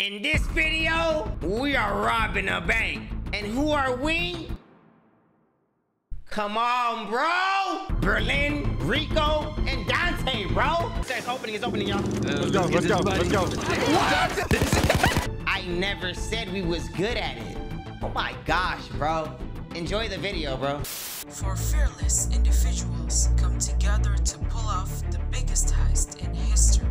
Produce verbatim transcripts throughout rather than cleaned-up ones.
In this video, we are robbing a bank. And who are we? Come on, bro! Berlin, Rico, and Dante, bro! It's opening, it's opening, y'all. Let's go, let's go, let's go. What? I never said we was good at it. Oh my gosh, bro. Enjoy the video, bro. For fearless individuals come together to pull off the biggest heist in history.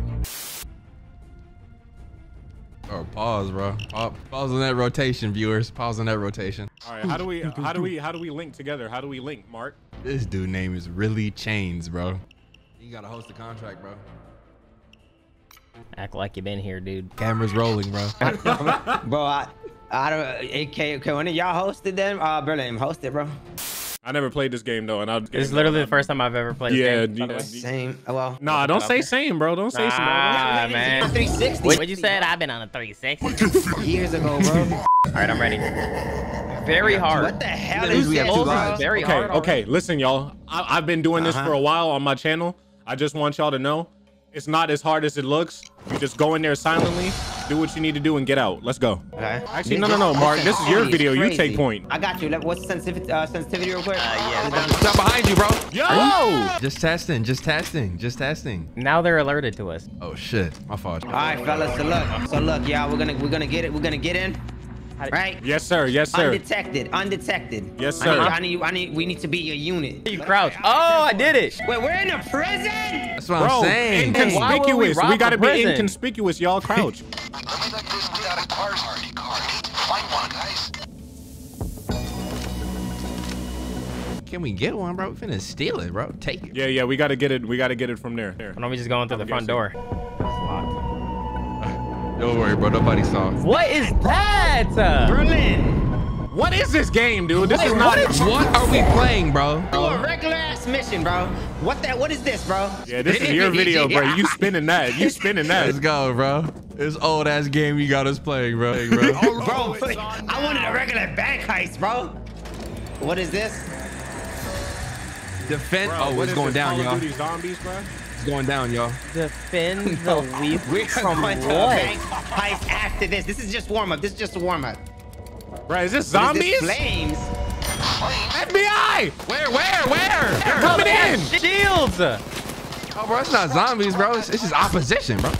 Oh, pause, bro. Pause, pause on that rotation, viewers. Pause on that rotation. All right, how do we, how do we, how do we link together? How do we link, Mark? This dude name is really Chains, bro. You gotta host a contract, bro. Act like you've been here, dude. Camera's rolling, bro. Bro, I, I don't. Can, can one of y'all hosted them? Uh, Berlin hosted, bro. I never played this game though, and I. It's literally the first time I've ever played. Yeah, this game, yeah. Same. Well. Nah, don't say same, bro. Don't say nah, same. Nah, nah, man. three sixty. What you said? I've been on a three sixty years ago, bro. All right, I'm ready. Very hard. What the hell is this? Very okay, hard. Okay, okay. Listen, y'all. I've been doing this uh-huh. for a while on my channel. I just want y'all to know, it's not as hard as it looks. You just go in there silently. Do what you need to do and get out. Let's go. Okay. Actually, no, no, no, Mark. This is your video. You take point. I got you. What's the sensitivity, uh, sensitivity real quick? Uh, yeah. Stop behind you, bro. Yo! Just testing. Just testing. Just testing. Now they're alerted to us. Oh shit. My fault. All right, fellas. So look. So look, y'all. We're gonna we're gonna get it. We're gonna get in. Right? Yes, sir. Yes, sir. Undetected. Undetected. Yes, sir. I need. I need. I need we need to be a unit. You crouch. Oh, I did it. Wait, we're in a prison. That's what I'm saying. Inconspicuous. We gotta be inconspicuous, y'all. Crouch. Let me like this without a car party car. Find one, guys. Can we get one, bro? We finna steal it, bro. Take it. Yeah, yeah, we gotta get it. We gotta get it from there. There. Why don't we just go into the front door? It's locked. Don't worry, bro. Nobody saw it. What is that? Berlin. What is this game, dude? This Wait, is not. What, is what are we playing, bro? Do a regular ass mission, bro. What that? What is this, bro? Yeah, this is your video, bro. You spinning that? You spinning that? Let's go, bro. This old ass game you got us playing, bro. Hey, bro, oh, bro please, I wanted a regular bank heist, bro. What is this? Defend. Bro, oh, it's going down, y'all. Zombies, bro. It's going down, y'all. Defend the leaf from what? Bank heist after this. This is just warm up. This is just a warm up. Bro, is this zombies? Is this flames. F B I! Where? Where? Where? They're coming in. Shields. Oh, bro, it's not zombies, bro. It's, it's just opposition, bro.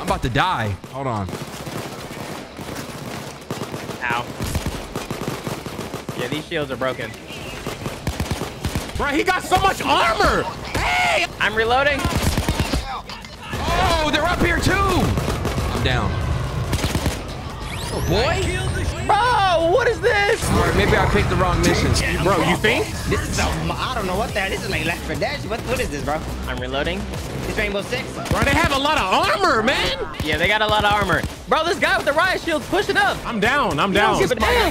I'm about to die. Hold on. Ow. Yeah, these shields are broken. Bro, he got so much armor. Hey! I'm reloading. Oh, they're up here too. I'm down. Oh, boy. Bro, what is this? Or maybe I picked the wrong mission. Bro, you think? This is so, I don't know what that is. This is like Left four Dead. What, what is this, bro? I'm reloading. It's Rainbow Six. Bro, they have a lot of armor, man. Yeah, they got a lot of armor. Bro, this guy with the riot shield's pushing up. I'm down. I'm down. Do I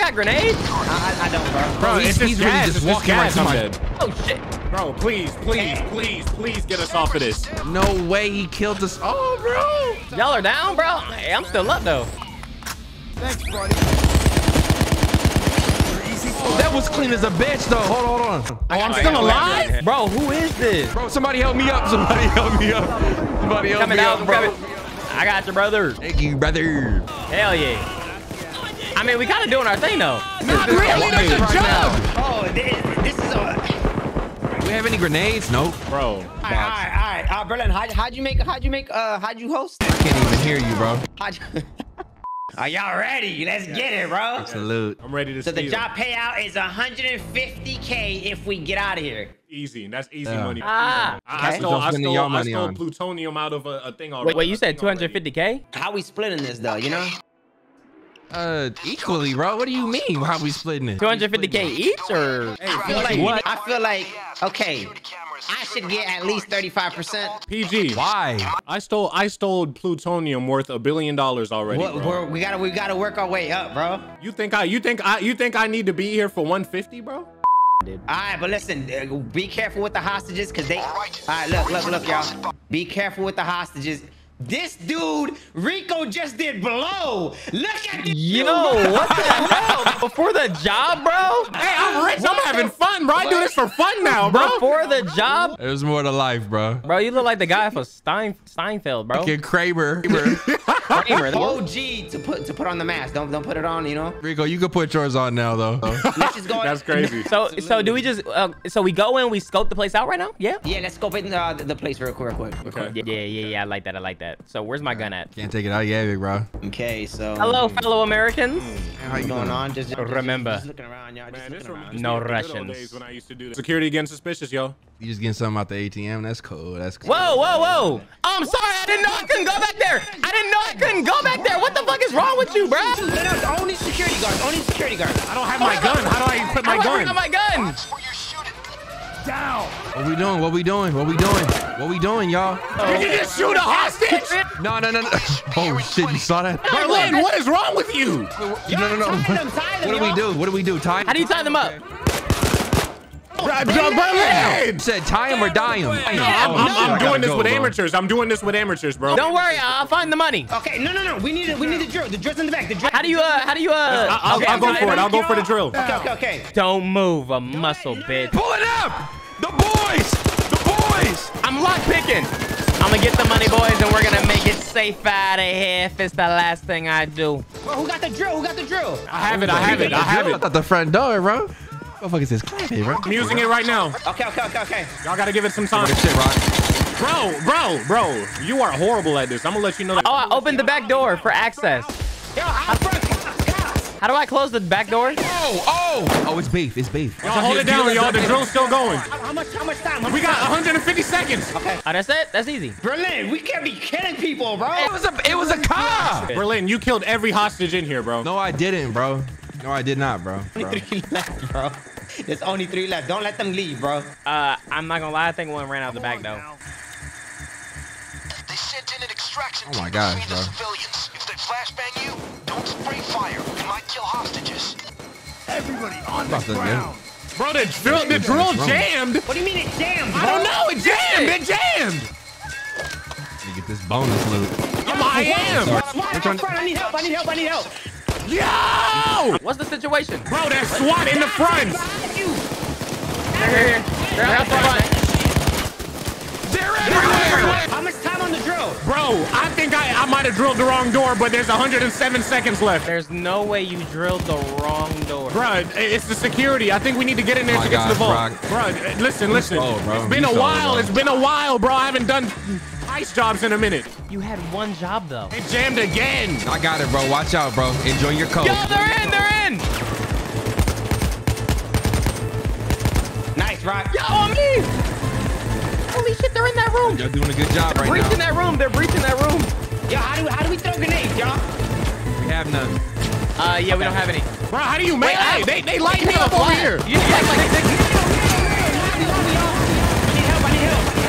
got grenades? I, I don't, bro. Bro, he's, it's he's really just it's walking right to my head. Oh, shit. Bro, please, please, please, please get us off of this. No way he killed us. Oh, bro. Y'all are down, bro? Hey, I'm still up, though. Thanks, buddy. Oh, that was clean as a bitch, though. Hold on, hold on. Oh, I'm still alive? Bro, who is this? Bro, somebody help me up. Somebody help me up. Somebody help me up, bro. I got you, brother. Thank you, brother. Hell yeah. I mean, we kind of doing our thing, though. Not really. That's a job. Oh, this is a... Do we have any grenades? Nope. Bro. All right, all right, all right. Berlin, how'd you make... How'd you make... Uh, how'd you host? I can't even hear you, bro. How'd you... Are y'all ready? Let's get it, bro. Absolute. I'm ready to steal. So the job payout is one hundred fifty K if we get out of here. Easy. That's easy yeah. money. Ah. I, okay. I stole, I stole, I stole money plutonium out of a, a thing already. Wait, wait you said two hundred fifty K? How we splitting this, though, you know? Uh, equally, bro. What do you mean? How we splitting it? two hundred fifty K each, or? Hey, I feel like, what? I feel like, okay, I should get at least thirty-five percent. P G. Why? I stole, I stole plutonium worth a billion dollars already. What, bro. We gotta, we gotta work our way up, bro. You think I, you think I, you think I need to be here for one fifty, bro? All right, but listen, uh, be careful with the hostages, cause they. All right, look, look, look, y'all. Be careful with the hostages. This dude, Rico, just did blow. Look at this. Yo, dude. What the hell? Before the job, bro? Hey, I'm rich. What I'm having fun, bro. What? I do this for fun now, bro. Before the job? There's more to life, bro. Bro, you look like the guy for Stein Steinfeld, bro. Fucking Kramer. Kramer. O G to put to put on the mask. Don't don't put it on, you know. Rico, you can put yours on now, though. Let's just go. That's crazy. So so do we just uh, so we go in, we scope the place out right now? Yeah. Yeah, let's scope in uh, the place real quick, real quick. Okay. Yeah, yeah, yeah. I like that. I like that. So where's my gun at? Can't take it out, yeah, big bro. Okay, so hello, fellow Americans. How you going on? Just, just remember, just looking around, y'all. Just looking around. No Russians. When I used to do security getting suspicious, yo. You just getting something out the A T M? That's cool. That's cool. Whoa, whoa, whoa! Oh, I'm sorry. I didn't know I couldn't go back there. I didn't know I couldn't go back there. What the fuck is wrong with you, bro? The only security guard. Only security guard. I don't have my gun. How do I put my gun? I don't have my gun. Down. What we doing? What we doing? What we doing? What we doing, y'all? Oh. Did you just shoot a hostage? No, no, no, no. Oh shit! You saw that? Berlin, what is wrong with you? Yo, no, no, no. Tie them, tie them, what do we do? What do we do? Tie? How do you tie them up? Berlin said, tie him or die him. No, I'm, I'm, I'm doing this go, with bro. amateurs. I'm doing this with amateurs, bro. Don't worry, I'll find the money. Okay, no, no, no. We need, we need the drill. The drill's in the back. The drill. How do you, uh, how do you, uh? I'll, okay, I'll go for it. I'll go for the drill. Okay, okay, okay. Don't move a muscle, bitch. Pull it up. The boys, the boys. I'm lock picking. I'm gonna get the money, boys, and we're gonna make it safe out of here if it's the last thing I do. Bro, who got the drill? Who got the drill? I have it. I have it. I have it. At the front door, bro. What the fuck is this? Hey, bro. I'm using it right now. Okay, okay, okay, okay. Y'all gotta give it some time. Shit, bro, bro, bro, you are horrible at this. I'm gonna let you know that. Oh, I opened the back door for access. Yo, I'm broke. How do I close the back door? Oh, oh. Oh, it's beef. It's beef. Y'all hold it down, y'all. The drill's still going. How much, how much time? We got one hundred fifty seconds. Okay. Oh, that's it? That's easy. Berlin, we can't be killing people, bro. It was a, it was a car. Berlin, you killed every hostage in here, bro. No, I didn't, bro. No, I did not, bro. bro. Only three left, bro. There's only three left. Don't let them leave, bro. Uh, I'm not gonna lie. I think one ran out the back, though. They sent in an extraction team to free the civilians. If they flashbang you, don't spray fire. You might kill hostages. Everybody on the ground. Bro, the drill, the drill jammed. What do you mean it jammed, bro? I don't know. It jammed. It jammed. Let me get this bonus loot. I am. I need help. I need help. I need help. Yo! What's the situation? Bro, there's SWAT in the front! They're here. They're out the front. They're everywhere! How much time on the drill? Bro, I think I, I might have drilled the wrong door, but there's one hundred seven seconds left. There's no way you drilled the wrong door. Bro, it's the security. I think we need to get in there oh to get God, to the vault. Bro, bro listen, listen. Slow, bro. It's been He's a while. Slow, it's been a while, bro. I haven't done... ice jobs in a minute. You had one job though. It jammed again. I got it, bro. Watch out, bro. Enjoy your coat. Yo, they're in. They're in. Nice, Rock. Yo, on me. Holy shit, they're in that room. Y'all doing a good job right now. They're breaching that room. They're breaching that room. Yo, how do how do we throw grenades, y'all? We have none. Uh, yeah, okay. We don't have any. Bro, how do you make? Wait, hey, they they light me up over here. You like like they.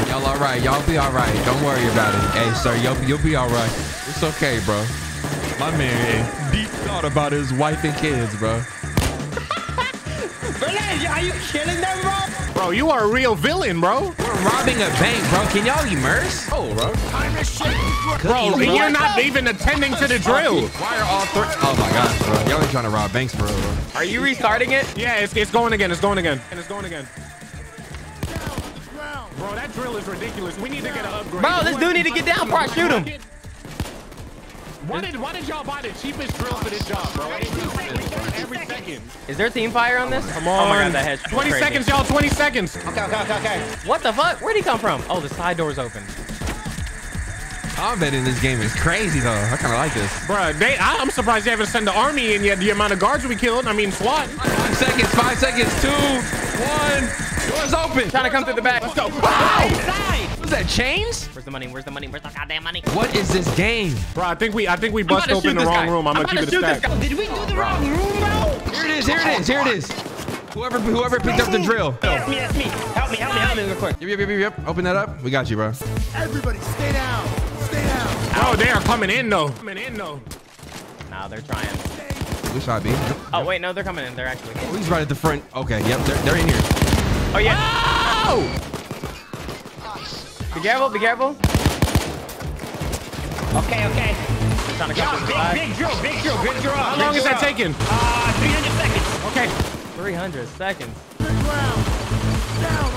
Y'all all right. Y'all be all right. Don't worry about it. Hey, sir, you'll, you'll be all right. It's okay, bro. My man deep thought about his wife and kids, bro. Berlin, are you killing them, bro? Bro, you are a real villain, bro. We're robbing a bank, bro. Can y'all immerse? Oh, bro. Time to shit. Bro, bro, you're not even attending to the drill. Why are all three? Oh, my God, bro. Y'all are trying to rob banks, bro. Are you restarting it? Yeah, it's, it's going again. It's going again. And it's going again. Bro, that drill is ridiculous. We need to get an upgrade. Bro, this dude need to get down before I shoot him. Why did, why did y'all buy the cheapest drill for this job, bro? Every second. Is there team fire on this? Come on. Oh my God, that headshot. twenty seconds, y'all. twenty seconds. Okay, okay, okay, okay. What the fuck? Where'd he come from? Oh, the side door's open. I'm betting this game is crazy, though. I kind of like this. Bro, they, I, I'm surprised they haven't sent the army in yet. The amount of guards we killed. I mean, SWAT. Five seconds, five seconds, two, one. Door's open. Trying to come through the back. Let's go. Wow. Was that chains? Where's the money? Where's the money? Where's the goddamn money? What is this game? Bro, I think we I think we bust open the wrong guy. room. I'm, I'm gonna keep it a stack. Did we do the oh, wrong room, bro? Here it is. Here it is. Here it is. Whoever whoever picked up the drill. That's me. That's me. Help me. Help me. Help me real quick. Yep, yep, yep, yep. Open that up. We got you, bro. Everybody, stay down. Stay down. Bro, they are coming in though. Coming in though. Nah, they're trying. Wish I'd be. Oh wait, no, they're coming in. They're actually. Oh, he's right at the front. Okay. Yep. They're they're in here. Oh, yeah. Oh! Be careful, be careful. Okay, okay. Trying to go yeah, big, big drill, big drill, big drill. How big long drill. Is that taking? Uh, three hundred seconds. Okay. three hundred seconds. Good round. Down.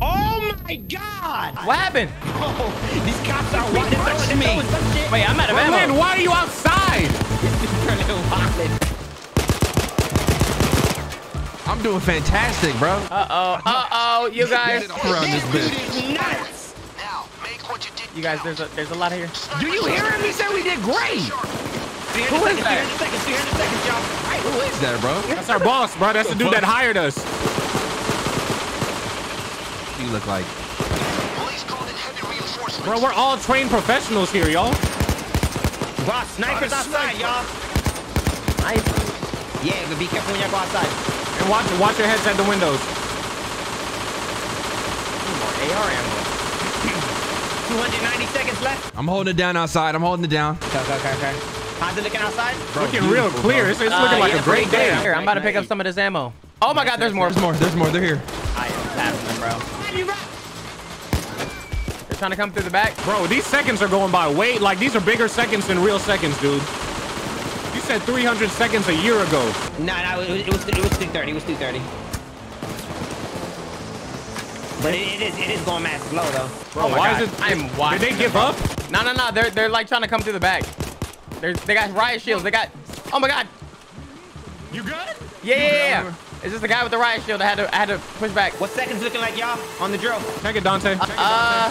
Oh my God! What happened? Oh, these cops are wanting to rush me. Wait, I'm out of ammo. Berlin, why are you outside? I'm doing fantastic, bro. Uh-oh, uh-oh, you guys. This dude is nuts. You guys, there's a, there's a lot here. Do you hear him? He said we did great. Who is that? Who is that, bro? That's our boss, bro. That's the dude that hired us. You look like. Bro, we're all trained professionals here, y'all. Wow, snipers outside, y'all. Nice. Yeah, but be careful when you go outside. And watch, watch your heads at the windows. More A R ammo. two hundred ninety seconds left. I'm holding it down outside. I'm holding it down. Okay, okay, okay. How's it looking outside? Bro, looking real clear. Bro. It's, it's uh, looking like yeah, a great day. Here, I'm about to pick up some of this ammo. Oh my God, there's more. There's more. There's more. They're here. I am tapping them, bro. They're trying to come through the back. Bro, these seconds are going by. Wait, like these are bigger seconds than real seconds, dude. You said three hundred seconds a year ago. No, no, it was it was two thirty. It was two thirty. But it, it is it is going mad slow though. Bro, oh my why God. Is it? I'm watching. Did they give up? No, no, no. They're they're like trying to come through the back. They they got riot shields. They got. Oh my God. You good? Yeah, yeah, yeah. It's just the guy with the riot shield. I had to I had to push back. What seconds looking like y'all on the drill? Check it, Dante. Check it, Dante. Uh.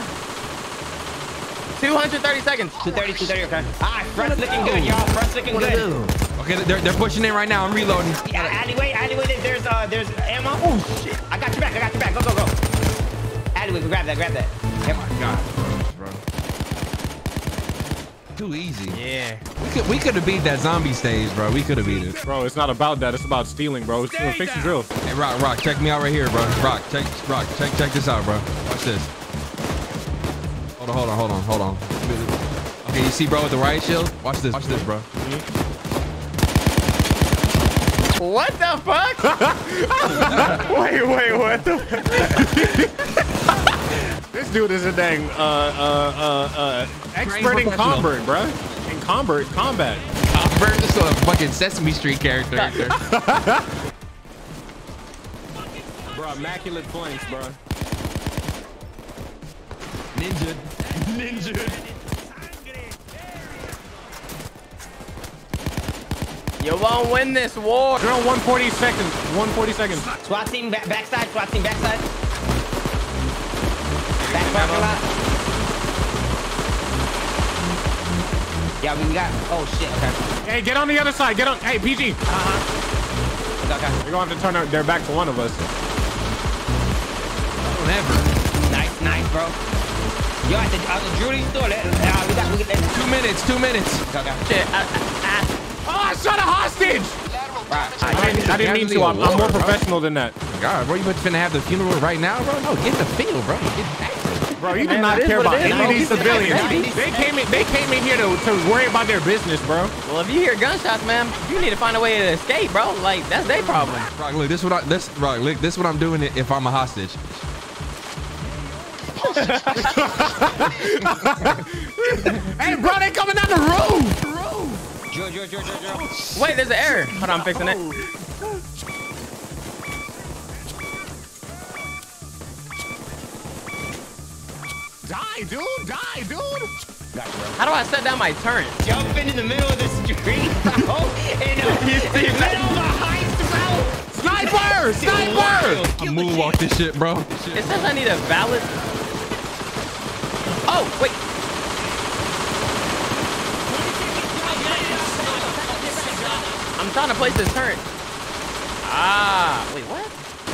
two hundred thirty seconds. two thirty, two thirty, okay. All right, front's looking good, y'all. Front's looking good. Okay, they're, they're pushing in right now. I'm reloading. Yeah, alleyway, alleyway, there's uh, there's ammo. Oh, shit. I got your back, I got your back. Go, go, go. Alleyway, grab that, grab that. Oh, my God, bro. Too easy. Yeah. We could we could have beat that zombie stage, bro. We could have beat it. Bro, it's not about that. It's about stealing, bro. It's, uh, fix the drill. Hey, Rock, Rock, check me out right here, bro. Rock, check, Rock, check, check this out, bro. Watch this. Hold on, hold on, hold on, hold on. Okay, you see, bro, with the riot shield? Watch this, watch this, bro. What the fuck? wait, wait, what the fuck? This dude is a dang uh, uh, uh, uh, expert in combat, bro. In combat, combat. Combat, this is a fucking Sesame Street character. Bro, immaculate points, bro. Ninja. Ninja. You won't win this war. You're on one forty seconds. one forty seconds. SWAT team back, backside. SWAT team backside. Back parking lot. Yeah, we got. Oh shit. Okay. Hey, get on the other side. Get on. Hey, P G. Uh huh. Okay. They're gonna have to turn out their back to one of us. Whatever. Nice, nice, bro. Yo, at the, at the jewelry store, let, uh, we got, we got, two minutes, two minutes. Okay. Shit, I, I, I. Oh, I shot a hostage! Right. I, I, didn't, I didn't mean to. I'm, I'm more professional than that. God, bro, you finna have the funeral right now, bro? No, get the field, bro. Get back. Bro, you do not care about any of these civilians. They came in, they came in here to, to worry about their business, bro. Well, if you hear gunshots, man, you need to find a way to escape, bro. Like, that's their problem. Rock, look, this is what I, this, Rock, look, this is what I'm doing if I'm a hostage. Hey, bro, they coming down the roof. The roof. Wait, there's an error. Hold on, I'm fixing it. Die, dude. Die, dude. How do I set down my turret? Jumping in the middle of the street, bro. And uh, in the middle of the heist, bro. Sniper! Sniper! I moonwalk this shit, bro. It says I need a valid... Oh, wait. I'm trying to place this turret. Ah, wait, what?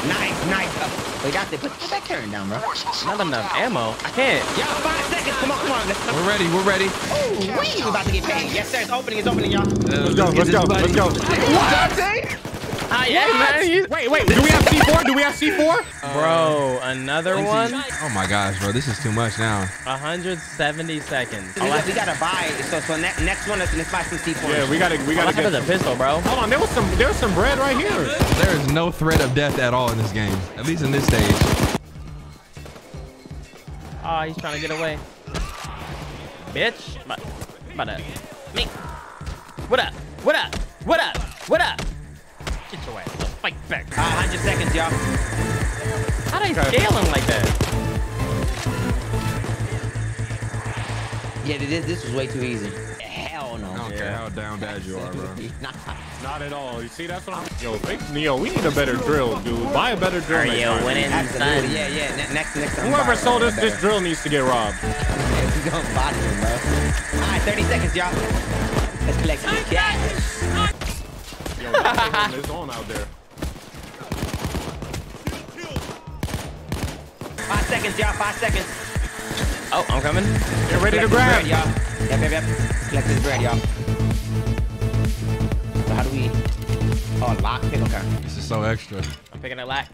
Nice, nice. Oh, we got this. Put that turret down, bro. Not enough ammo. I can't. Y'all, five seconds. Come on, come on. Let's go. We're ready. We're ready. Ooh, we about to get paid. Yes, sir. It's opening. It's opening, y'all. Let's go. Let's go. Let's go. What? Uh, yeah, man. Wait, wait. Do we have C four? Do we have C four? Uh, bro, another one? Oh my gosh, bro. This is too much now. one hundred seventy seconds. Oh, we gotta buy. So, so ne next one, let's buy some C four. Yeah, we gotta, we gotta get the pistol, bro. Hold on, there was some, there was some bread right here. There is no threat of death at all in this game. At least in this stage. Oh, he's trying to get away. bitch. I'm about to me. What up? What up? What up? What up? Get your ass up. Fight back. Uh, one hundred seconds, y'all. How do you scale him like that? Yeah, this, this was way too easy. Hell no. I don't care how down bad you are, bro. Not, not at all. You see, that's what I'm... Yo, think, yo, we need a better drill, dude. Buy a better drill. Are you winning, son? Yeah, yeah. Next, next time. Whoever sold us this drill needs to get robbed. He's gonna body him, bro. All right, thirty seconds, y'all. Let's collect some cash. Yo, there's on out there. Five seconds, y'all. Five seconds. Oh, I'm coming. Get ready to grab, y'all. Yep, yep, yep. Collect this bread, y'all. So how do we? Oh, lock pick. Okay. This is so extra. I'm picking a lock.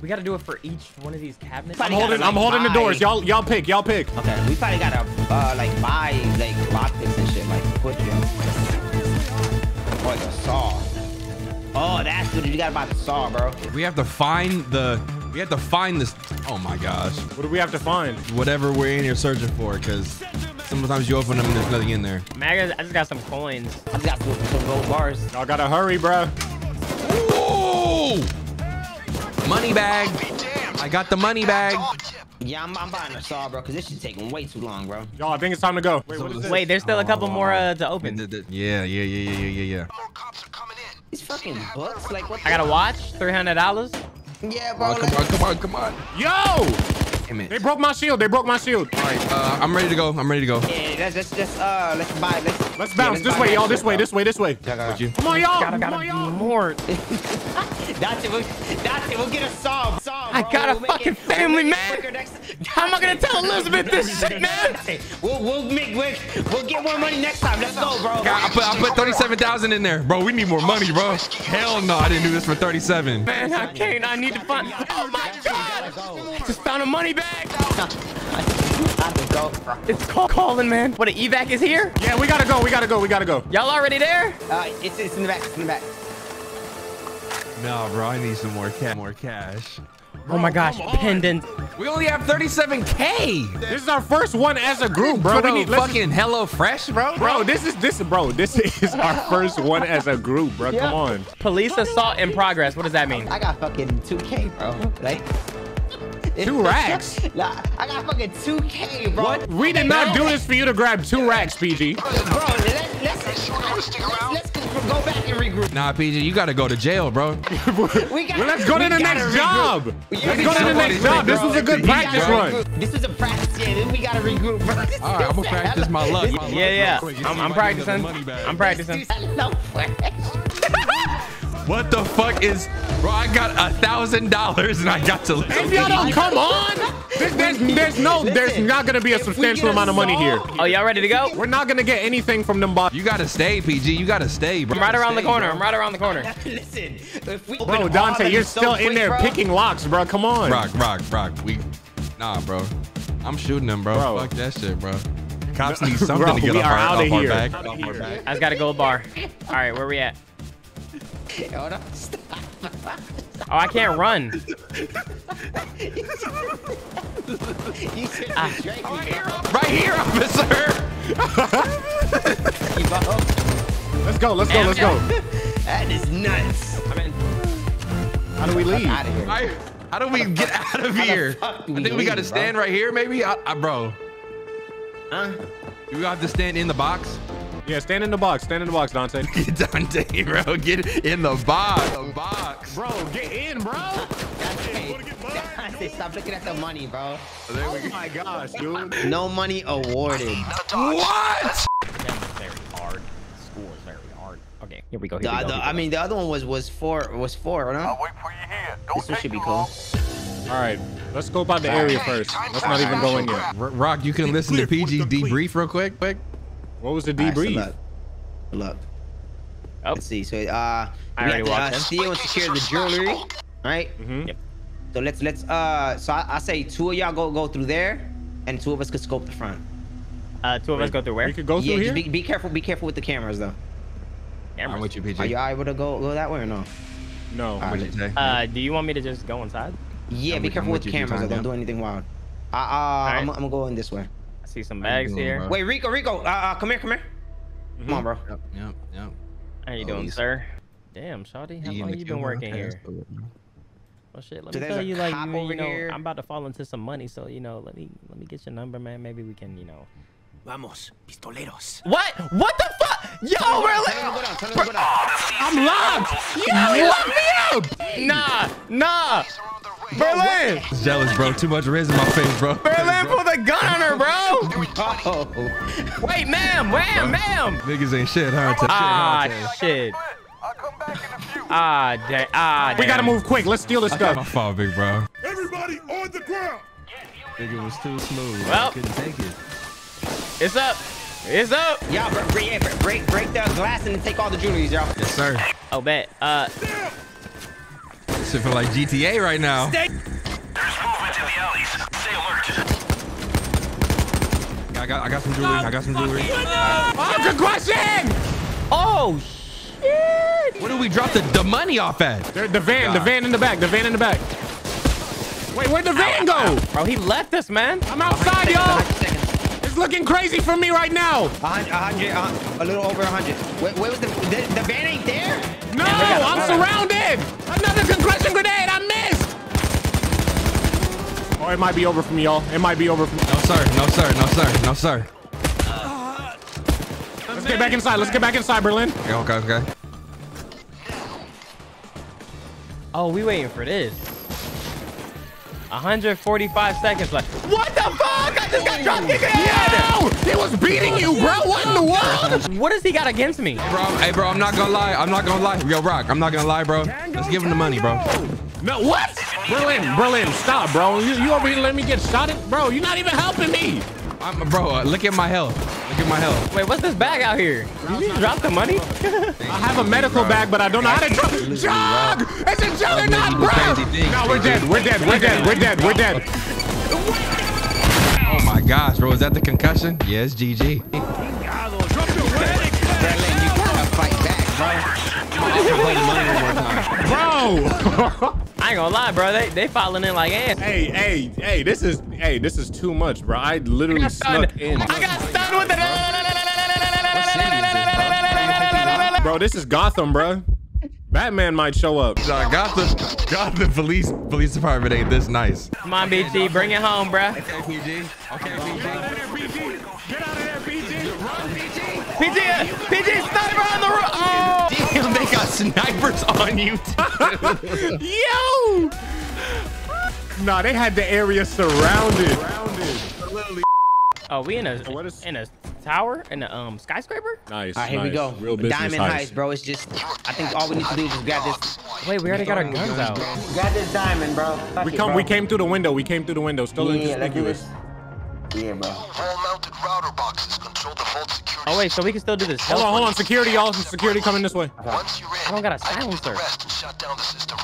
We gotta do it for each one of these cabinets. I'm holding. Like, I'm holding buy. the doors. Y'all, y'all pick. Y'all pick. Okay. We probably gotta uh, like buy like lock picks and shit. Like put them. Oh, the saw. Oh, that's what you gotta buy the saw, bro. We have to find the. We have to find this. Oh my gosh. What do we have to find? Whatever we're in here searching for, because sometimes you open them and there's nothing in there. Maga, I just got some coins. I just got some, some gold bars. Y'all gotta hurry, bro. Whoa! Money bag. I got the money bag. Yeah, I'm, I'm buying a saw, bro, because this shit's taking way too long, bro. Y'all, I think it's time to go. Wait, what is this? Wait, there's still a couple oh, more uh, to open. Yeah, yeah, yeah, yeah, yeah, yeah, yeah. Cops are coming in. These fucking books, like what? I gotta watch three hundred dollars. Yeah, bro. Oh, come on, come on, come on. Yo! Damn it. They broke my shield. They broke my shield. All right, uh, I'm ready to go. I'm ready to go. Yeah, let's just, just uh, let's buy. Let's, let's bounce yeah, let's this way, y'all. This way, this way, this way. Yeah, yeah. Come on, y'all. Come on, y'all. More. That's it. We'll, that's it. We'll get a saw. saw bro. I got a we'll fucking it, family, we'll man. Next... How am I gonna tell Elizabeth this shit, man? We'll we'll make we'll, we'll get more money next time. Let's go, bro. God, I put I put thirty-seven thousand in there, bro. We need more money, bro. Hell no, I didn't do this for thirty-seven. Man, I can't. I need to find. Oh my God! I just found a money bag. It's call calling, man. What, an evac is here? Yeah, we gotta go. We gotta go. We gotta go. Y'all already there? Uh, it's it's in the back. It's in the back. No, bro, I need some more cash. More cash. Bro, oh my gosh, pendant. We only have thirty-seven K. This is our first one as a group, bro. bro we need fucking Hello Fresh, bro. Bro, this is this, bro. This is our first one as a group, bro. Yeah. Come on. Police assault in progress. What does that mean? I got fucking two K, bro. Like. Two racks? Nah, I got fucking two K, bro. What? We did not do this for you to grab two racks, P G. Bro, let's, let's, let's go back and regroup. Nah, P G, you gotta go to jail, bro. we gotta, let's go to the next job. Let's go to the next job. This was a good practice run. This was a practice, yeah. Then we gotta regroup, bro. All right, I'm gonna practice my luck. Yeah, yeah. I'm, I'm practicing. I'm practicing. What the fuck is... Bro, I got a thousand dollars and I got to leave. If y'all don't come on, there's, there's, there's no, there's not gonna be a substantial amount of money here. Oh, y'all ready to go? We're not gonna get anything from them bots. You gotta stay, P G. You gotta stay, bro. I'm right around the corner. I'm right around the corner. Listen, if we bro, Dante, you're still in there picking locks, bro. Come on. Rock, rock, rock. We, nah, bro. I'm shooting them, bro. bro. Fuck that shit, bro. Cops need something bro, to get off our, out of off here. Our back. Out of here. I just got a gold bar. All right, where we at? Hold on, stop. Oh, I can't run. You should have been drinking, bro. Right here, officer. Let's go, let's go, let's go. That is nuts. I mean, how do we leave? Out of here. I, how do we get out of here? I think we got to stand right here, maybe? I, I, bro. Huh? Do we have to stand in the box? Yeah, stand in the box. Stand in the box, Dante. Dante, bro. Get in the box. The box. Bro, get in, bro. Dante, Dante, stop looking at the money, bro. Oh, there we go. My gosh, dude. No money awarded. What? Very hard. School is very hard. Okay, here we go. Here the, we go, the, here we go. I mean, the other one was was four. Was four, no? I'll wait for you here. Don't this one should be cool. All right, let's scope out the area first. Let's not even go in yet. Rock, you can listen to P G debrief real quick, quick. What was the debrief? Right, so look. look. Oh. Let's see. So, uh, we got to uh, steal and secure the jewelry, right? Mm-hmm. Yep. So let's let's uh. So I, I say two of y'all go go through there, and two of us could scope the front. Uh, two of Wait, us go through where? We could go yeah, through here. Be, be careful. Be careful with the cameras, though. Cameras. I'm with you, P G. Are you able to go go that way or no? No. Right, you say? Uh, do you want me to just go inside? Yeah. I'm be with, careful I'm with the cameras. Though. Don't do anything wild. I uh, right. I'm, I'm gonna go in this way. see some bags doing, here. Bro? Wait, Rico, Rico, uh, uh, come here, come here. Mm-hmm. Come on, bro. Yep, yep, yep. How you oh, doing, he's... sir? Damn, shawty, how long you been working here? Well, shit, let me tell you, like, you know, I'm about to fall into some money, so, you know, let me let me get your number, man. Maybe we can, you know. Vamos, pistoleros. What? What the fuck? Yo, we're really? I'm live. Yo, you locked me up. Nah, nah. Berlin. Jealous, bro. Too much riz in my face, bro. Berlin put the gun on her, bro. Wait, ma'am, ma'am, ma'am. Niggas ain't shit, huh? Ah, shit. I'll come back in a few. Ah, dang. Ah, we gotta move quick. Let's steal this stuff. My fault, big bro. Everybody on the ground. Nigga was too smooth. Well, I couldn't take it. It's up. It's up. Y'all break, break, break the glass and take all the jewelries, y'all. Yes, sir. Oh, bet. Uh. This shit feel like G T A right now. Stay. There's movement in the alleys. Stay alert. I got, I got some jewelry. I got some jewelry. Oh, good question. Oh, shit. Where do we drop the, the money off at? The, the van, God. the van in the back, the van in the back. Wait, where'd the van go? Bro, he left us, man. I'm outside, y'all. It's looking crazy for me right now. a hundred, a hundred, a little over a hundred. Where, where was the, the, the van ain't there? No, I'm right. surrounded. Another concussion grenade, I missed. Oh, it might be over for me, y'all. It might be over for me. No, sir, no, sir, no, sir, no, sir. Uh, Let's get back inside. Let's get back inside, Berlin. Okay, okay, okay. Oh, we waiting for this. one hundred forty-five seconds left. What the fuck? I just got dropped in the head. He was beating you, bro. What in the world? What has he got against me? Hey, bro. Hey, bro. I'm not gonna lie. I'm not gonna lie. Yo, Rock. I'm not gonna lie, bro. Let's give him the money, bro. No, what? Berlin, Berlin, stop, bro. You, you over here letting me get shot at? Bro, you're not even helping me. I'm, bro, uh, look at my health. Look at my health. Wait, what's this bag out here? Did you drop the money? I have a medical bag, but I don't know how to drop. Jog! It's a juggernaut, bro. No, we're dead. We're dead. We're dead. We're dead. We're dead. Oh my gosh, bro. Is that the concussion? Yes, yeah, G G. Bro. I ain't gonna lie, bro. They they falling in like ants. Hey, hey, hey, this is hey, this is too much, bro. I literally I snuck in. I got stunned with the bro. Bro, this is Gotham, bro. Batman might show up. Uh, Gotham, Gotham police police department ain't this nice. Come on, B G, bring it home, bro. Okay, B G. Okay, B G. Get out of there, B G. Get out of there, B G. Run, B G. B G, B G, sniper on the roof. Oh. Damn, they got snipers on you, too. Yo. Nah, they had the area surrounded. Surrounded. Oh, we in a what is in a tower in a um skyscraper? Nice. All right, here nice. we go. Real Diamond heist. heist, bro. It's just I think all we need to do is just grab this. Wait, we already got our guns out. Grab this diamond, bro. Fuck we come. It, bro. We came through the window. We came through the window. Still yeah, inconspicuous. Yeah, bro. All-mounted router boxes control the vault security. Oh wait, so we can still do this. Hold on, hold on. Security, y'all. Security coming this way. Once you're in, I don't got a silencer.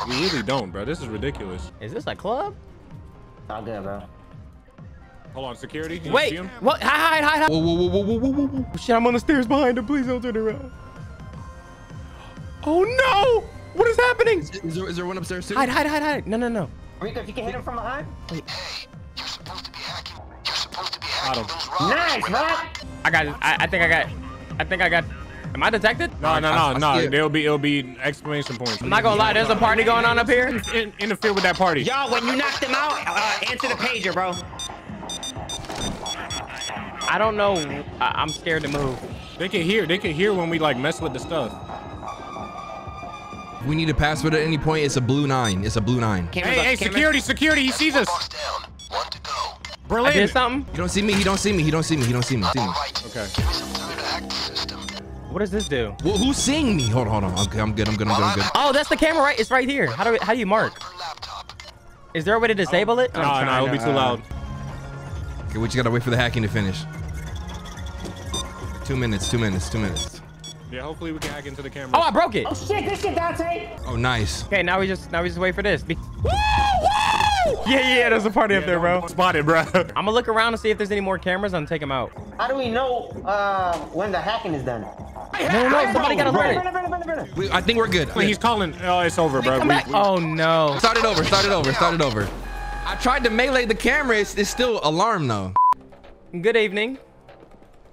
We really don't, bro. This is ridiculous. Is this a club? Not good, bro. Hold on, security. Can Wait. You see him? What? Hide, hide, hide. Whoa, whoa, whoa, whoa, whoa, whoa, whoa. Shit, I'm on the stairs behind him. Please don't turn around. Oh no! What is happening? Is, is, there, is there one upstairs too? Hide, hide, hide, hide. No, no, no. Rico, if you can hit him from behind. Wait. Hey, you're supposed to be hacking. You're supposed to be hacking those rods. Nice, right? I got it. I, I think I got it. I think I got it. Am I detected? No, no, no, no. There'll be, it'll be exclamation points. I'm not gonna lie. There's a party going on up here. In, interfere with that party. Y'all, when you knock them out, uh, answer the pager, bro. I don't know. I I'm scared to move. They can hear. They can hear when we like mess with the stuff. We need a password at any point. It's a blue nine. It's a blue nine. Cameras hey, up, hey, cameras. security, security. He sees us. One to go. Berlin. I did something. He don't see me. He don't see me. He don't see me. He don't see me. See me. Okay. What does this do? Well, who's seeing me? Hold on, hold on. Okay, I'm good. I'm good. I'm good. I'm good. Oh, that's the camera, right? It's right here. How do we, how do you mark? Is there a way to disable it? No, no, no, it'll be too loud. Okay, we just gotta wait for the hacking to finish. Two minutes, two minutes, two minutes. Yeah, hopefully we can hack into the camera. Oh, I broke it. Oh shit, good shit, Dante. Oh, nice. Okay, now we just now we just wait for this. Be woo, woo! Yeah, yeah, there's a party yeah, up there, bro. Spotted, bro. I'm gonna look around and see if there's any more cameras and take them out. How do we know uh, when the hacking is done? No, no, no, somebody got alerted. I think we're good. Wait, he's calling. Oh, it's over, bro. We, we... Oh no. Start it over. Start it over. Start it over. I tried to melee the camera. It's, it's still alarm though. Good evening.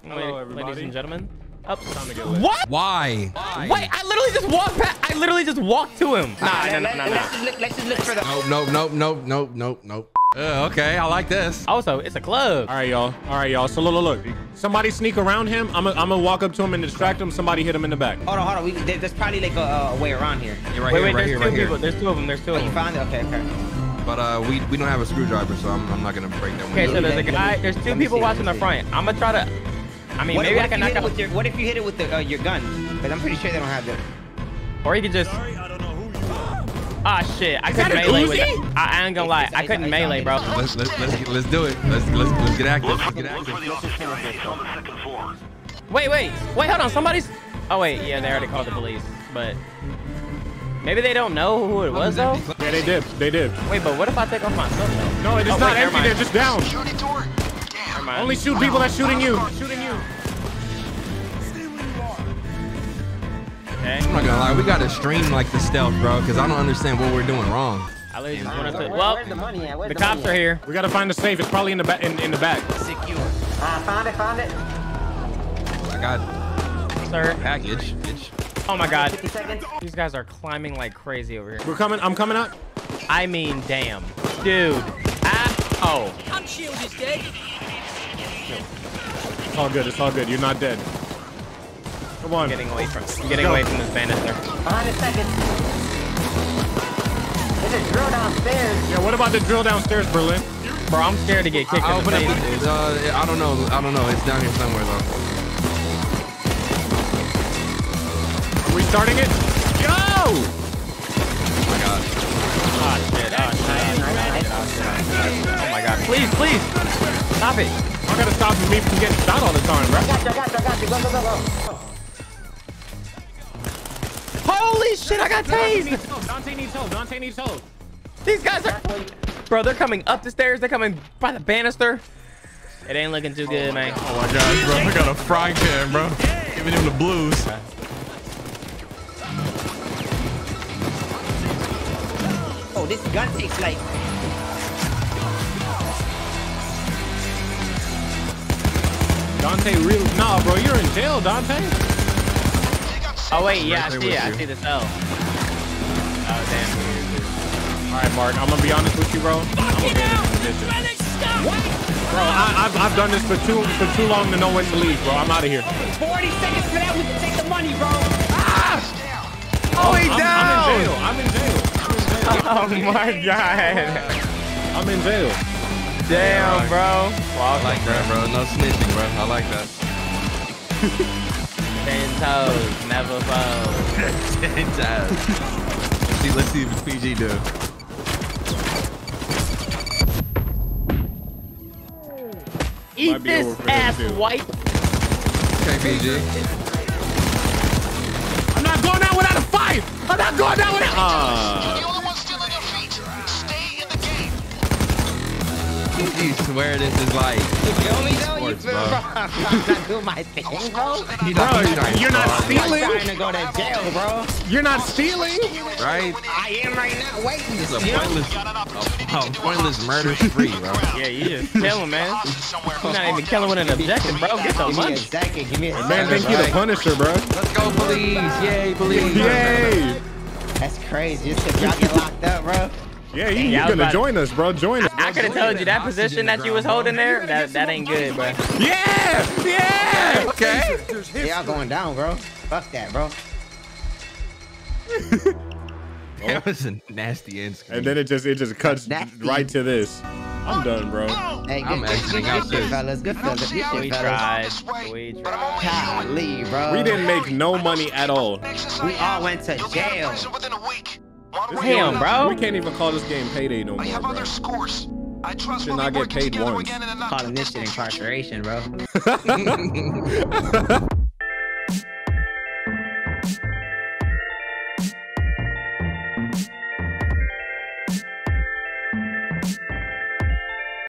Hello, Wait, everybody. Ladies and gentlemen. Up. Time to get lit. What? Why? Why? Wait, I literally just walked past. I literally just walked to him. Nah, right, no, no, no, no, no. Let's just look, let's just look for the. Nope, nope, nope, nope, nope, nope. Uh, okay, I like this. Also, it's a club. All right, y'all. All right, y'all. So look, look, look. Somebody sneak around him. I'm gonna I'm gonna walk up to him and distract him. Somebody hit him in the back. Hold on, hold on. We, there, there's probably like a, a way around here. Yeah, right wait, here, wait. Right there's here, two right people. Here. There's two of them. There's two. Oh, of them. You found it? Okay, okay. But uh, we we don't have a screwdriver, so I'm I'm not gonna break that one. Okay, so there's a guy. There's two people watching the front. I'm gonna try to. I mean, what, maybe what I can knock out. Your, what if you hit it with the, uh, your gun? Because I'm pretty sure they don't have that. Or you could just. Sorry, I don't know. Ah, oh, shit! I couldn't melee with it. I, I ain't gonna lie. I couldn't melee, bro. Let's let's let's, let's do it. Let's let's let's get active. Let's get active. Wait, wait, wait! Hold on, somebody's. Oh wait, yeah, they already called the police, but maybe they don't know who it was though. Yeah, they did. They did. Wait, but what if I take off my stuff though? No, it's oh, not wait, empty. They're just down. Only shoot people that's shooting you. Shooting you. I'm not gonna lie, we gotta stream like the stealth, bro, because I don't understand what we're doing wrong. I literally just wanted to. Well, where's the money at? Where's the cops are here. We gotta find the safe. It's probably in the back. In, in the back. Secure. Uh, found it. Found it. I got it. Sir. Package. Oh my God. These guys are climbing like crazy over here. We're coming. I'm coming up. I mean, damn, dude. I, oh. I'm shielded, dead. It's all good. It's all good. You're not dead. Come on. I'm getting away from, I'm getting away from this bandit there. one hundred seconds. There's a drill downstairs. Yeah, what about the drill downstairs, Berlin? Bro, I'm scared to get kicked I, in the face. Uh, I don't know. I don't know. It's down here somewhere, though. Are we starting it? Yo! Oh, my God. Oh, shit. Oh, shit. Oh, my God. Please, please. Stop it. I gotta stop me from getting shot all the time, bro. I got you. I got you. I got you. Go, go, go, go. Holy shit, I got tased! Dante needs help, Dante needs help. These guys are... Bro, they're coming up the stairs. They're coming by the banister. It ain't looking too good, man. Oh my God, bro. I got a frying pan, bro. Giving him the blues. Oh, this gun takes like... Dante, real... Nah, bro, you're in jail, Dante. Oh wait, yeah, right I see it. I see the cell. Oh damn. All right, Mark, I'm gonna be honest with you, bro. I'm gonna be in this position. Bro, I, I've, I've done this for too for too long to know when to leave, bro. I'm out of here. forty seconds for that. We can take the money, bro. Ah! Oh, he down. I'm, I'm in jail. I'm in jail. I'm in jail. Oh my God. I'm in jail. Damn, bro. Well, I like that, bro. No snitching, bro. I like that. Ten toes, never fold. Ten toes. Let's see, let's see if it's P G, dude. Eat this ass, white. Okay, P G. I'm not going out without a fight. I'm not going out without. Uh. You're the only one still on your feet. Stay in the game. You swear this is like. Only though, you feel bro. Bro. I'm not doing my thing, bro. Bro, you're not stealing. I'm trying to go to jail, bro. You're not stealing, right? I am right now. Wait, this is a pointless, a pointless murder spree, bro. Yeah, you just killing, man. You're not even killing with an objective, bro. Get the money. Give me a second. Man, think you the Punisher, bro. Let's go, police! Yay, police! Yay! That's crazy. Y'all get locked up, bro. Yeah, you, you're gonna join us, bro. Join us. I, I could have told you that position that you was holding there, that, that ain't good, bro. Yeah! Yeah! Okay. They all going down, bro. Fuck that, bro. That was a nasty end screen. And then it just it just cuts nasty. Right to this. I'm done, bro. Hey, good, I'm exiting good, out this. Fellas, good fellas, good fellas. We tried. We tried. Golly, bro. We didn't make no money at all. We all went to jail. Damn, bro. We can't even call this game Payday no more. I have other scores. I trust should not get paid once. Calling this shit incarceration, bro.